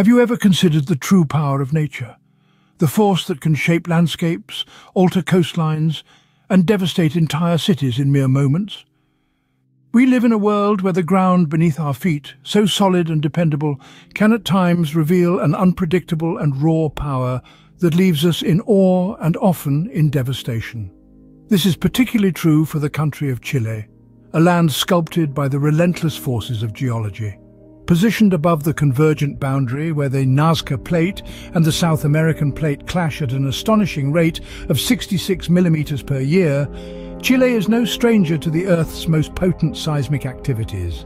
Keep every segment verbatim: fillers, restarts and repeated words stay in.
Have you ever considered the true power of nature? The force that can shape landscapes, alter coastlines, and devastate entire cities in mere moments? We live in a world where the ground beneath our feet, so solid and dependable, can at times reveal an unpredictable and raw power that leaves us in awe and often in devastation. This is particularly true for the country of Chile, a land sculpted by the relentless forces of geology. Positioned above the convergent boundary where the Nazca Plate and the South American Plate clash at an astonishing rate of sixty-six millimeters per year, Chile is no stranger to the Earth's most potent seismic activities.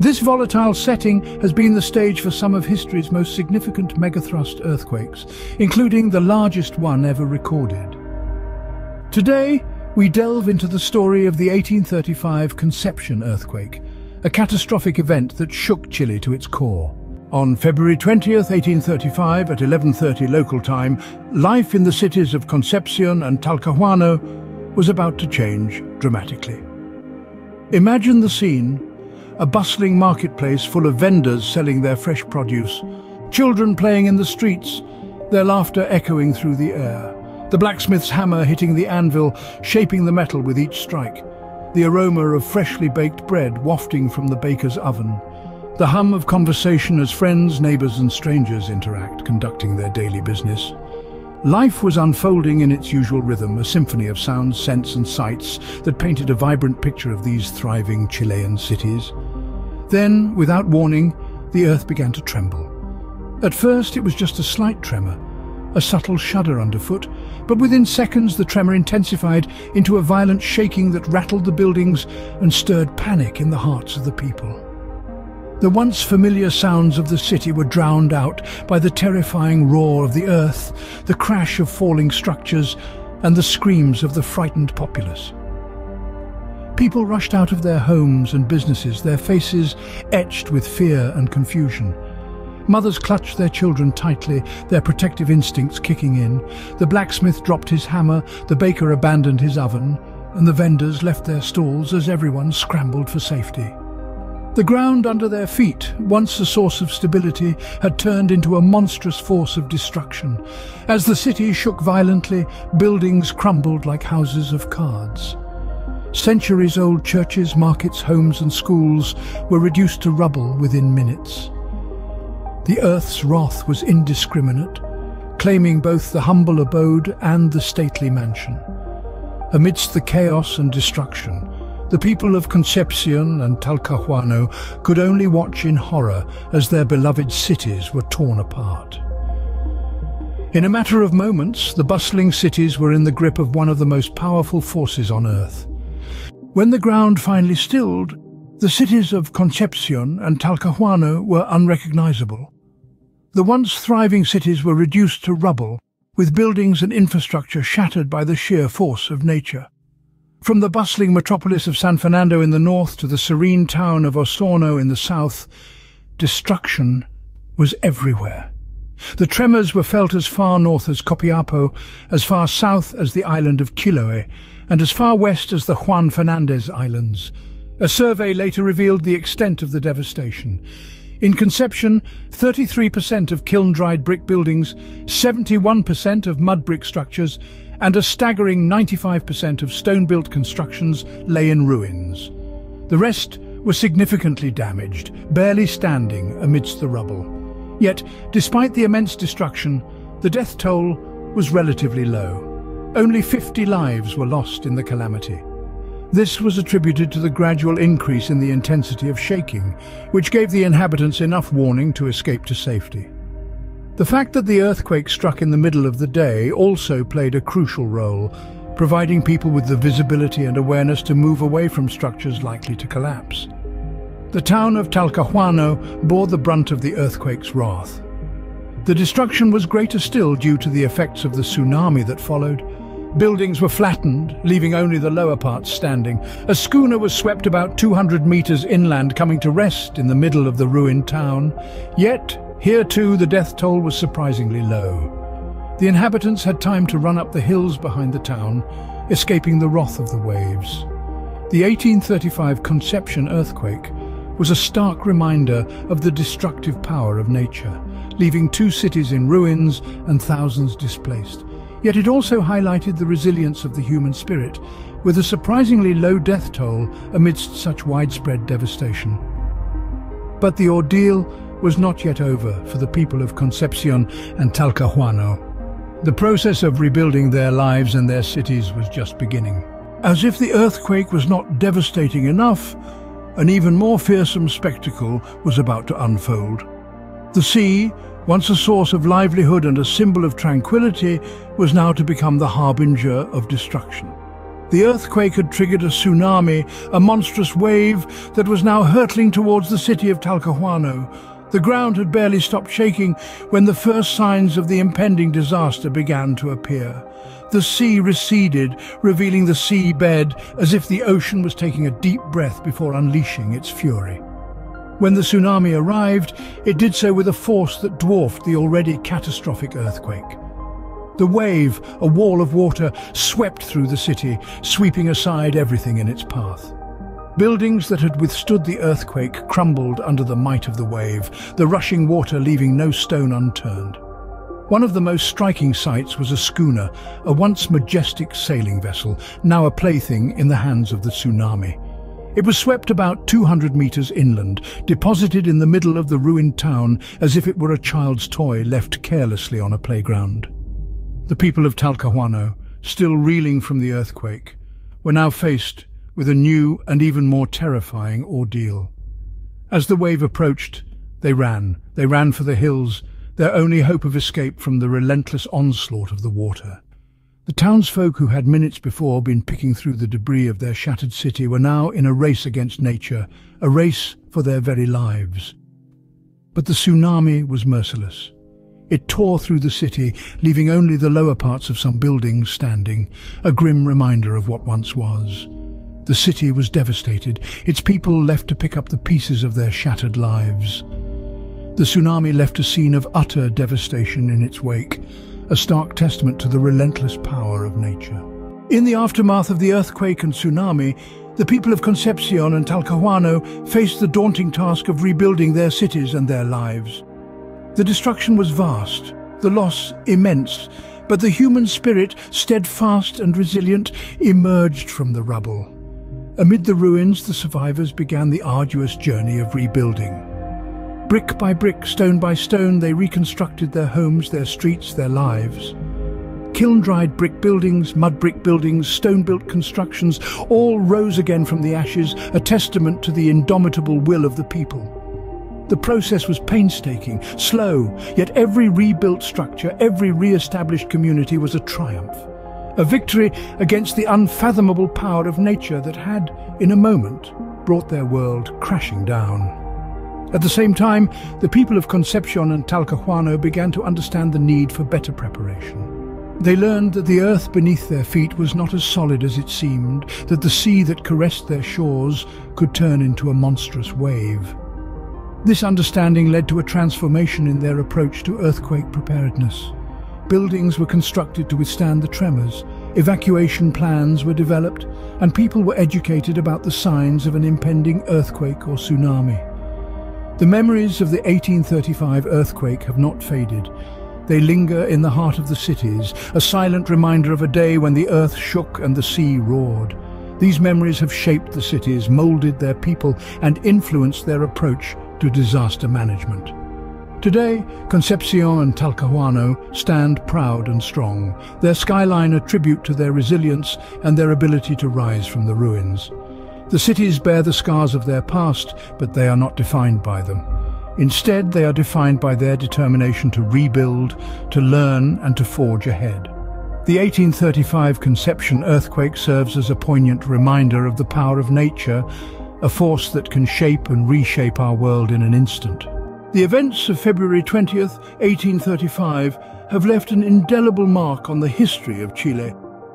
This volatile setting has been the stage for some of history's most significant megathrust earthquakes, including the largest one ever recorded. Today, we delve into the story of the eighteen thirty-five Concepción earthquake, a catastrophic event that shook Chile to its core. On February twentieth, eighteen thirty-five, at eleven thirty local time, life in the cities of Concepción and Talcahuano was about to change dramatically. Imagine the scene, a bustling marketplace full of vendors selling their fresh produce, children playing in the streets, their laughter echoing through the air, the blacksmith's hammer hitting the anvil, shaping the metal with each strike, the aroma of freshly baked bread wafting from the baker's oven, the hum of conversation as friends, neighbors and strangers interact, conducting their daily business. Life was unfolding in its usual rhythm, a symphony of sounds, scents and sights that painted a vibrant picture of these thriving Chilean cities. Then, without warning, the earth began to tremble. At first, it was just a slight tremor, a subtle shudder underfoot, but within seconds the tremor intensified into a violent shaking that rattled the buildings and stirred panic in the hearts of the people. The once familiar sounds of the city were drowned out by the terrifying roar of the earth, the crash of falling structures, and the screams of the frightened populace. People rushed out of their homes and businesses, their faces etched with fear and confusion. Mothers clutched their children tightly, their protective instincts kicking in. The blacksmith dropped his hammer, the baker abandoned his oven, and the vendors left their stalls as everyone scrambled for safety. The ground under their feet, once a source of stability, had turned into a monstrous force of destruction. As the city shook violently, buildings crumbled like houses of cards. Centuries-old churches, markets, homes and schools were reduced to rubble within minutes. The earth's wrath was indiscriminate, claiming both the humble abode and the stately mansion. Amidst the chaos and destruction, the people of Concepción and Talcahuano could only watch in horror as their beloved cities were torn apart. In a matter of moments, the bustling cities were in the grip of one of the most powerful forces on earth. When the ground finally stilled, the cities of Concepción and Talcahuano were unrecognizable. The once thriving cities were reduced to rubble, with buildings and infrastructure shattered by the sheer force of nature. From the bustling metropolis of San Fernando in the north to the serene town of Osorno in the south, destruction was everywhere. The tremors were felt as far north as Copiapó, as far south as the island of Chiloé, and as far west as the Juan Fernandez Islands. A survey later revealed the extent of the devastation. In Concepción, thirty-three percent of kiln-dried brick buildings, seventy-one percent of mud brick structures, and a staggering ninety-five percent of stone-built constructions lay in ruins. The rest were significantly damaged, barely standing amidst the rubble. Yet, despite the immense destruction, the death toll was relatively low. Only fifty lives were lost in the calamity. This was attributed to the gradual increase in the intensity of shaking, which gave the inhabitants enough warning to escape to safety. The fact that the earthquake struck in the middle of the day also played a crucial role, providing people with the visibility and awareness to move away from structures likely to collapse. The town of Talcahuano bore the brunt of the earthquake's wrath. The destruction was greater still due to the effects of the tsunami that followed. Buildings were flattened, leaving only the lower parts standing. A schooner was swept about two hundred meters inland, coming to rest in the middle of the ruined town. Yet, here too, the death toll was surprisingly low. The inhabitants had time to run up the hills behind the town, escaping the wrath of the waves. The eighteen thirty-five Concepción earthquake was a stark reminder of the destructive power of nature, leaving two cities in ruins and thousands displaced. Yet it also highlighted the resilience of the human spirit, with a surprisingly low death toll amidst such widespread devastation. But the ordeal was not yet over for the people of Concepción and Talcahuano. The process of rebuilding their lives and their cities was just beginning. As if the earthquake was not devastating enough, an even more fearsome spectacle was about to unfold. The sea, once a source of livelihood and a symbol of tranquility, was now to become the harbinger of destruction. The earthquake had triggered a tsunami, a monstrous wave that was now hurtling towards the city of Talcahuano. The ground had barely stopped shaking when the first signs of the impending disaster began to appear. The sea receded, revealing the seabed as if the ocean was taking a deep breath before unleashing its fury. When the tsunami arrived, it did so with a force that dwarfed the already catastrophic earthquake. The wave, a wall of water, swept through the city, sweeping aside everything in its path. Buildings that had withstood the earthquake crumbled under the might of the wave, the rushing water leaving no stone unturned. One of the most striking sights was a schooner, a once majestic sailing vessel, now a plaything in the hands of the tsunami. It was swept about two hundred meters inland, deposited in the middle of the ruined town as if it were a child's toy left carelessly on a playground. The people of Talcahuano, still reeling from the earthquake, were now faced with a new and even more terrifying ordeal. As the wave approached, they ran. They ran for the hills, their only hope of escape from the relentless onslaught of the water. The townsfolk who had minutes before been picking through the debris of their shattered city were now in a race against nature, a race for their very lives. But the tsunami was merciless. It tore through the city, leaving only the lower parts of some buildings standing, a grim reminder of what once was. The city was devastated, its people left to pick up the pieces of their shattered lives. The tsunami left a scene of utter devastation in its wake, a stark testament to the relentless power of nature. In the aftermath of the earthquake and tsunami, the people of Concepción and Talcahuano faced the daunting task of rebuilding their cities and their lives. The destruction was vast, the loss immense, but the human spirit, steadfast and resilient, emerged from the rubble. Amid the ruins, the survivors began the arduous journey of rebuilding. Brick by brick, stone by stone, they reconstructed their homes, their streets, their lives. Kiln-dried brick buildings, mud brick buildings, stone-built constructions, all rose again from the ashes, a testament to the indomitable will of the people. The process was painstaking, slow, yet every rebuilt structure, every re-established community was a triumph, a victory against the unfathomable power of nature that had, in a moment, brought their world crashing down. At the same time, the people of Concepción and Talcahuano began to understand the need for better preparation. They learned that the earth beneath their feet was not as solid as it seemed, that the sea that caressed their shores could turn into a monstrous wave. This understanding led to a transformation in their approach to earthquake preparedness. Buildings were constructed to withstand the tremors, evacuation plans were developed, and people were educated about the signs of an impending earthquake or tsunami. The memories of the eighteen thirty-five earthquake have not faded. They linger in the heart of the cities, a silent reminder of a day when the earth shook and the sea roared. These memories have shaped the cities, molded their people, and influenced their approach to disaster management. Today, Concepción and Talcahuano stand proud and strong, their skyline a tribute to their resilience and their ability to rise from the ruins. The cities bear the scars of their past, but they are not defined by them. Instead, they are defined by their determination to rebuild, to learn, and to forge ahead. The eighteen thirty-five Concepción earthquake serves as a poignant reminder of the power of nature, a force that can shape and reshape our world in an instant. The events of February twentieth, eighteen thirty-five, have left an indelible mark on the history of Chile.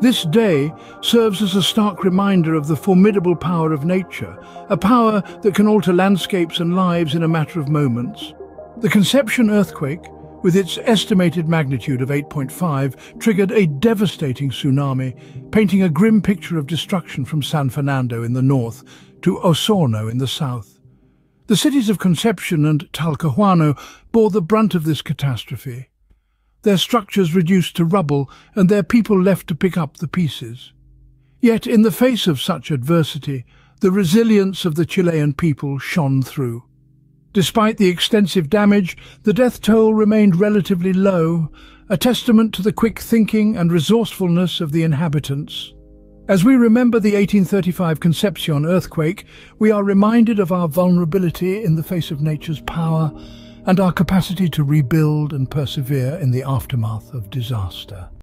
This day serves as a stark reminder of the formidable power of nature, a power that can alter landscapes and lives in a matter of moments. The Concepción earthquake, with its estimated magnitude of eight point five, triggered a devastating tsunami, painting a grim picture of destruction from San Fernando in the north to Osorno in the south. The cities of Concepción and Talcahuano bore the brunt of this catastrophe, their structures reduced to rubble and their people left to pick up the pieces. Yet, in the face of such adversity, the resilience of the Chilean people shone through. Despite the extensive damage, the death toll remained relatively low, a testament to the quick thinking and resourcefulness of the inhabitants. As we remember the eighteen thirty-five Concepción earthquake, we are reminded of our vulnerability in the face of nature's power and our capacity to rebuild and persevere in the aftermath of disaster.